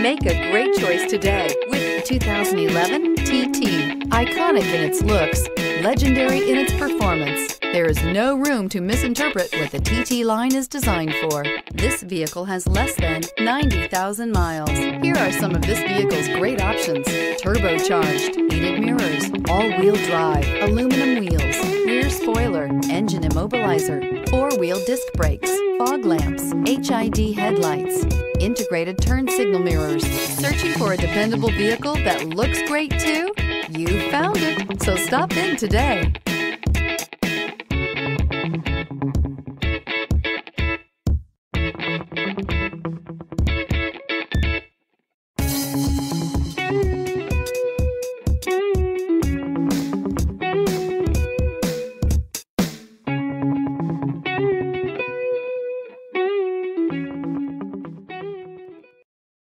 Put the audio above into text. Make a great choice today with 2011 TT. Iconic in its looks, legendary in its performance. There is no room to misinterpret what the TT line is designed for. This vehicle has less than 90,000 miles. Here are some of this vehicle's great options: turbocharged, heated mirrors, all-wheel drive, aluminum wheels, rear spoiler, engine immobilizer, four-wheel disc brakes, fog lamps, HID headlights, integrated turn signal mirrors. Searching for a dependable vehicle that looks great too? You found it, so stop in today.